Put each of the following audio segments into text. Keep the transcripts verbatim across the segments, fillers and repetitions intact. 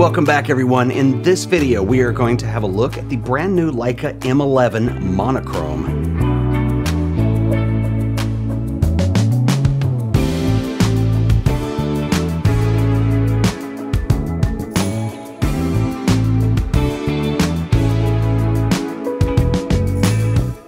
Welcome back, everyone. In this video, we are going to have a look at the brand new Leica M eleven Monochrome.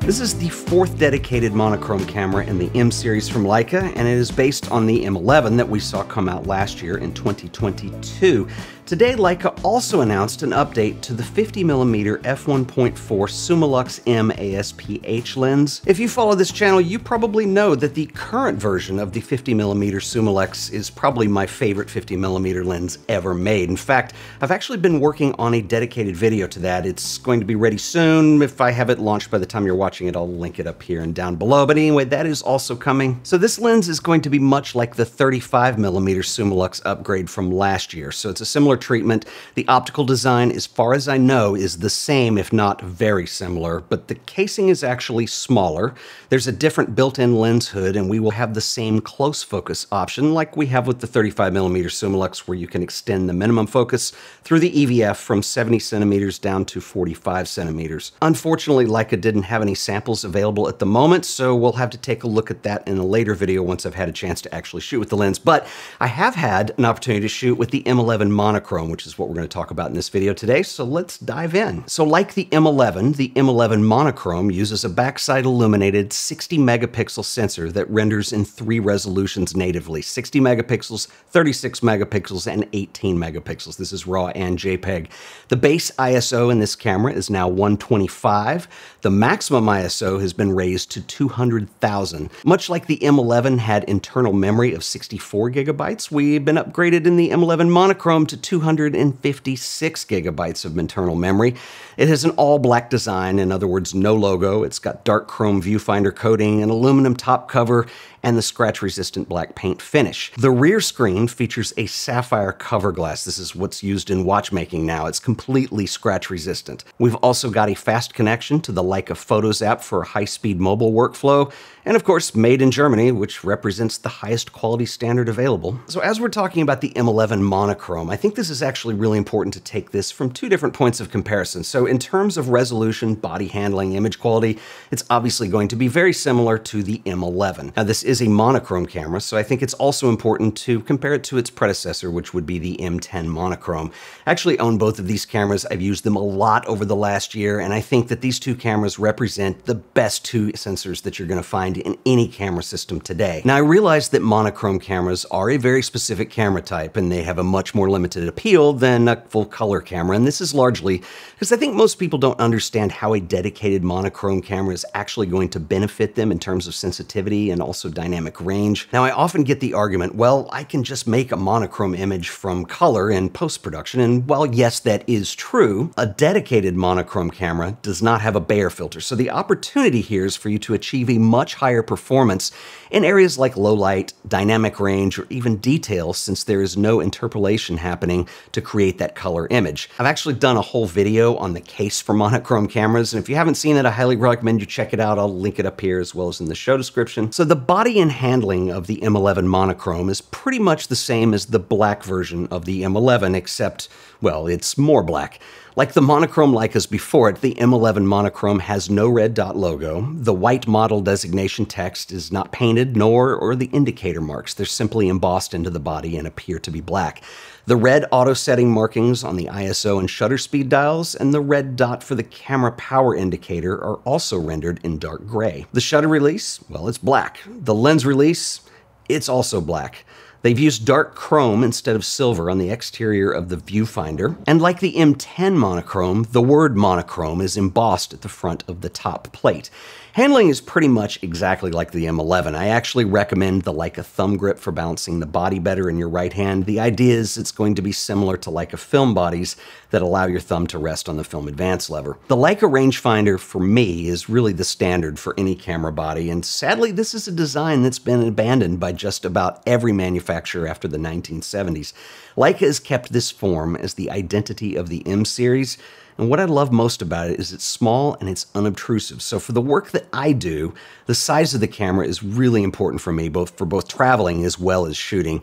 This is the fourth dedicated monochrome camera in the M series from Leica, and it is based on the M eleven that we saw come out last year in twenty twenty-two. Today, Leica also announced an update to the fifty millimeter f one point four Summilux M A S P H lens. If you follow this channel, you probably know that the current version of the fifty millimeter Summilux is probably my favorite fifty millimeter lens ever made. In fact, I've actually been working on a dedicated video to that. It's going to be ready soon. If I have it launched by the time you're watching it, I'll link it up here and down below. But anyway, that is also coming. So this lens is going to be much like the thirty-five millimeter Summilux upgrade from last year. So it's a similar treatment. The optical design, as far as I know, is the same, if not very similar, but the casing is actually smaller. There's a different built-in lens hood, and we will have the same close focus option like we have with the thirty-five millimeter Summilux, where you can extend the minimum focus through the E V F from seventy centimeters down to forty-five centimeters. Unfortunately, Leica didn't have any samples available at the moment, so we'll have to take a look at that in a later video once I've had a chance to actually shoot with the lens. But I have had an opportunity to shoot with the M eleven Monochrome, which is what we're going to talk about in this video today, so let's dive in. So like the M eleven, the M eleven Monochrome uses a backside illuminated sixty megapixel sensor that renders in three resolutions natively: sixty megapixels, thirty-six megapixels, and eighteen megapixels. This is RAW and JPEG. The base I S O in this camera is now one twenty-five. The maximum I S O has been raised to two hundred thousand. Much like the M eleven had internal memory of sixty-four gigabytes, we've been upgraded in the M eleven Monochrome to two hundred fifty-six gigabytes of internal memory. It has an all-black design, in other words, no logo. It's got dark chrome viewfinder coating, an aluminum top cover, and the scratch-resistant black paint finish. The rear screen features a sapphire cover glass. This is what's used in watchmaking now. It's completely scratch-resistant. We've also got a fast connection to the Leica Photos app for high-speed mobile workflow, and of course, made in Germany, which represents the highest quality standard available. So as we're talking about the M eleven Monochrome, I think this is actually really important to take this from two different points of comparison. So in terms of resolution, body handling, image quality, it's obviously going to be very similar to the M eleven. Now, this is a monochrome camera, so I think it's also important to compare it to its predecessor, which would be the M ten Monochrome. I actually own both of these cameras. I've used them a lot over the last year, and I think that these two cameras represent the best two sensors that you're going to find in any camera system today. Now, I realize that monochrome cameras are a very specific camera type, and they have a much more limited appeal than a full color camera, and this is largely because I think most people don't understand how a dedicated monochrome camera is actually going to benefit them in terms of sensitivity and also dynamic range. Now, I often get the argument, well, I can just make a monochrome image from color in post-production, and while yes, that is true, a dedicated monochrome camera does not have a Bayer filter, so the opportunity here is for you to achieve a much higher performance in areas like low light, dynamic range, or even detail, since there is no interpolation happening to create that color image. I've actually done a whole video on the case for monochrome cameras, and if you haven't seen it, I highly recommend you check it out. I'll link it up here as well as in the show description. So the body and handling of the M eleven Monochrome is pretty much the same as the black version of the M eleven, except, well, it's more black. Like the monochrome Leicas before it, the M eleven Monochrome has no red dot logo. The white model designation text is not painted, nor are the indicator marks. They're simply embossed into the body and appear to be black. The red auto setting markings on the I S O and shutter speed dials and the red dot for the camera power indicator are also rendered in dark gray. The shutter release, well, it's black. The lens release, it's also black. They've used dark chrome instead of silver on the exterior of the viewfinder. And like the M ten Monochrome, the word monochrome is embossed at the front of the top plate. Handling is pretty much exactly like the M eleven. I actually recommend the Leica thumb grip for balancing the body better in your right hand. The idea is it's going to be similar to Leica film bodies that allow your thumb to rest on the film advance lever. The Leica rangefinder, for me, is really the standard for any camera body, and sadly, this is a design that's been abandoned by just about every manufacturer after the nineteen seventies. Leica has kept this form as the identity of the M series, and what I love most about it is it's small and it's unobtrusive. So for the work that I do, the size of the camera is really important for me, both for both traveling as well as shooting.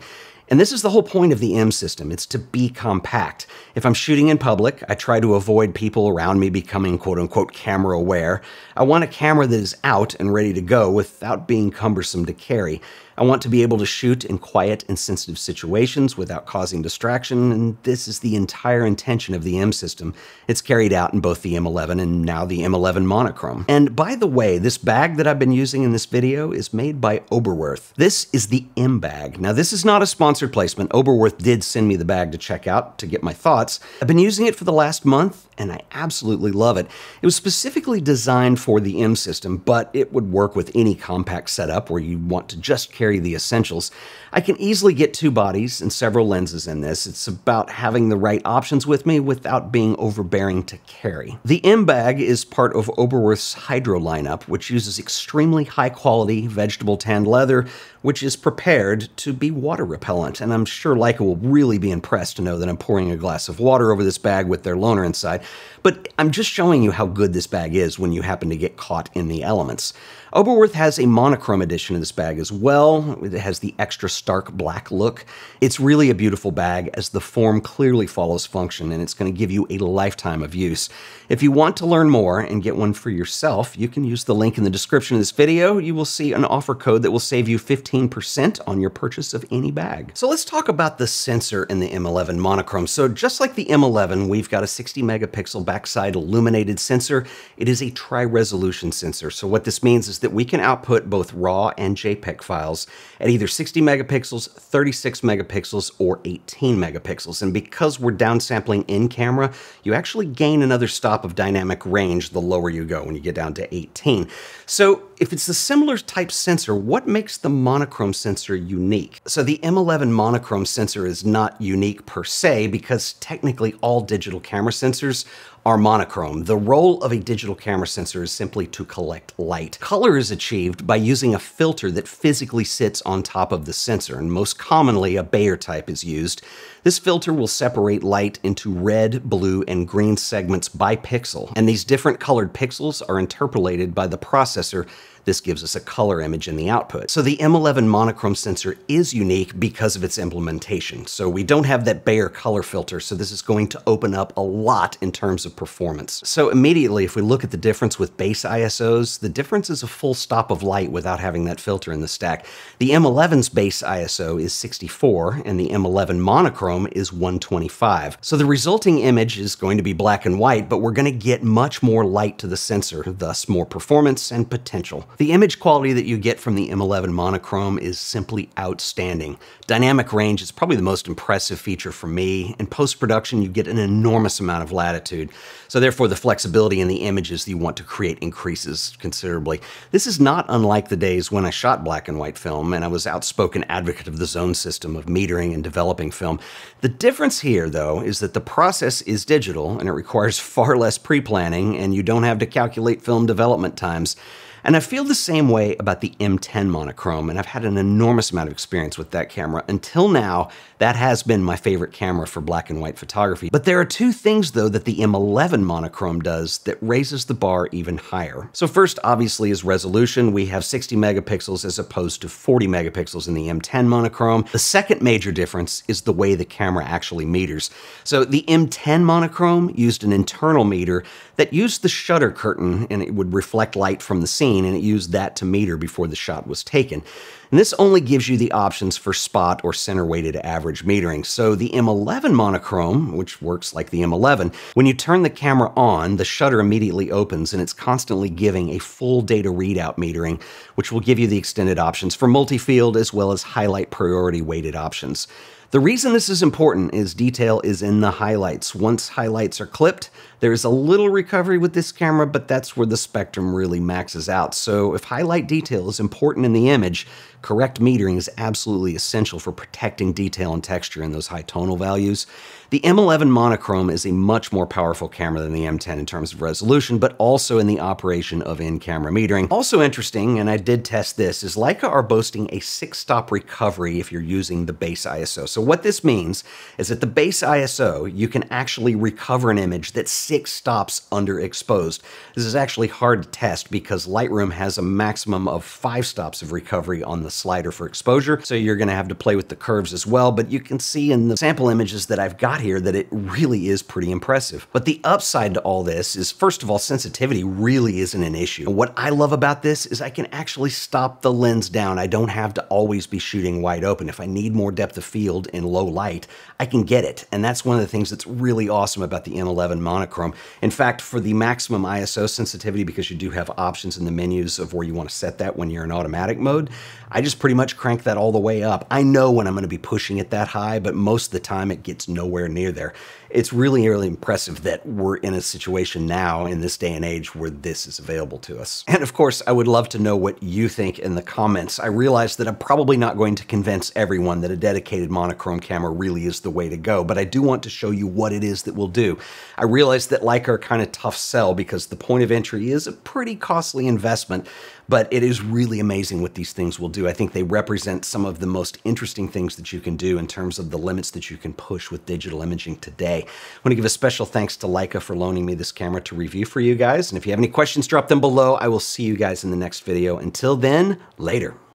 And this is the whole point of the M system. It's to be compact. If I'm shooting in public, I try to avoid people around me becoming quote-unquote camera aware. I want a camera that is out and ready to go without being cumbersome to carry. I want to be able to shoot in quiet and sensitive situations without causing distraction, and this is the entire intention of the M system. It's carried out in both the M eleven and now the M eleven Monochrome. And by the way, this bag that I've been using in this video is made by Oberwerth. This is the M bag. Now, this is not a sponsored placement. Oberwerth did send me the bag to check out to get my thoughts. I've been using it for the last month, and I absolutely love it. It was specifically designed for the M system, but it would work with any compact setup where you want to just carry the essentials. I can easily get two bodies and several lenses in this. It's about having the right options with me without being overbearing to carry. The M bag is part of Oberwerth's Hydro lineup, which uses extremely high quality vegetable tanned leather, which is prepared to be water repellent. And I'm sure Leica will really be impressed to know that I'm pouring a glass of water over this bag with their loaner inside. But I'm just showing you how good this bag is when you happen to get caught in the elements. Oberwerth has a monochrome edition of this bag as well. It has the extra stark black look. It's really a beautiful bag as the form clearly follows function, and it's going to give you a lifetime of use. If you want to learn more and get one for yourself, you can use the link in the description of this video. You will see an offer code that will save you fifteen percent on your purchase of any bag. So let's talk about the sensor in the M eleven Monochrome. So just like the M eleven, we've got a sixty megapixel backside illuminated sensor. It is a tri-resolution sensor. So what this means is that we can output both RAW and JPEG files at either sixty megapixels, thirty-six megapixels, or eighteen megapixels. And because we're downsampling in camera, you actually gain another stop of dynamic range the lower you go when you get down to eighteen. So if it's a similar type sensor, what makes the monochrome sensor unique? So the M eleven monochrome sensor is not unique per se, because technically all digital camera sensors are monochrome. The role of a digital camera sensor is simply to collect light. Color is achieved by using a filter that physically sits on top of the sensor, and most commonly a Bayer type is used. This filter will separate light into red, blue, and green segments by pixel, and these different colored pixels are interpolated by the processor. This gives us a color image in the output. So the M eleven monochrome sensor is unique because of its implementation. So we don't have that Bayer color filter, so this is going to open up a lot in terms of performance. So immediately, if we look at the difference with base I S Os, the difference is a full stop of light without having that filter in the stack. The M eleven's base I S O is sixty-four, and the M eleven monochrome is one twenty-five. So the resulting image is going to be black and white, but we're going to get much more light to the sensor, thus more performance and potential. The image quality that you get from the M eleven monochrome is simply outstanding. Dynamic range is probably the most impressive feature for me. In post-production, you get an enormous amount of latitude. So therefore, the flexibility in the images that you want to create increases considerably. This is not unlike the days when I shot black and white film, and I was an outspoken advocate of the zone system of metering and developing film. The difference here, though, is that the process is digital, and it requires far less pre-planning, and you don't have to calculate film development times. And I feel the same way about the M ten Monochrome, and I've had an enormous amount of experience with that camera. Until now, that has been my favorite camera for black and white photography. But there are two things, though, that the M eleven Monochrome does that raises the bar even higher. So first, obviously, is resolution. We have sixty megapixels as opposed to forty megapixels in the M ten Monochrome. The second major difference is the way the camera actually meters. So the M ten Monochrome used an internal meter that used the shutter curtain, and it would reflect light from the scene, and it used that to meter before the shot was taken. And this only gives you the options for spot or center-weighted average metering. So the M eleven monochrome, which works like the M eleven, when you turn the camera on, the shutter immediately opens, and it's constantly giving a full data readout metering, which will give you the extended options for multi-field as well as highlight priority weighted options. The reason this is important is detail is in the highlights. Once highlights are clipped, there is a little recovery with this camera, but that's where the spectrum really maxes out. So if highlight detail is important in the image, correct metering is absolutely essential for protecting detail and texture in those high tonal values. The M eleven monochrome is a much more powerful camera than the M ten in terms of resolution, but also in the operation of in-camera metering. Also interesting, and I did test this, is Leica are boasting a six-stop recovery if you're using the base I S O. So So what this means is that the base I S O, you can actually recover an image that's six stops underexposed. This is actually hard to test because Lightroom has a maximum of five stops of recovery on the slider for exposure. So you're gonna have to play with the curves as well, but you can see in the sample images that I've got here that it really is pretty impressive. But the upside to all this is, first of all, sensitivity really isn't an issue. And what I love about this is I can actually stop the lens down. I don't have to always be shooting wide open. If I need more depth of field in low light, I can get it. And that's one of the things that's really awesome about the M eleven Monochrome. In fact, for the maximum I S O sensitivity, because you do have options in the menus of where you want to set that when you're in automatic mode, I just pretty much crank that all the way up. I know when I'm going to be pushing it that high, but most of the time it gets nowhere near there. It's really, really impressive that we're in a situation now in this day and age where this is available to us. And of course, I would love to know what you think in the comments. I realize that I'm probably not going to convince everyone that a dedicated monochrome camera really is the way to go, but I do want to show you what it is that we'll do. I realize that Leica are kind of tough sell because the point of entry is a pretty costly investment, but it is really amazing what these things will do. I think they represent some of the most interesting things that you can do in terms of the limits that you can push with digital imaging today. I want to give a special thanks to Leica for loaning me this camera to review for you guys. And if you have any questions, drop them below. I will see you guys in the next video. Until then, later.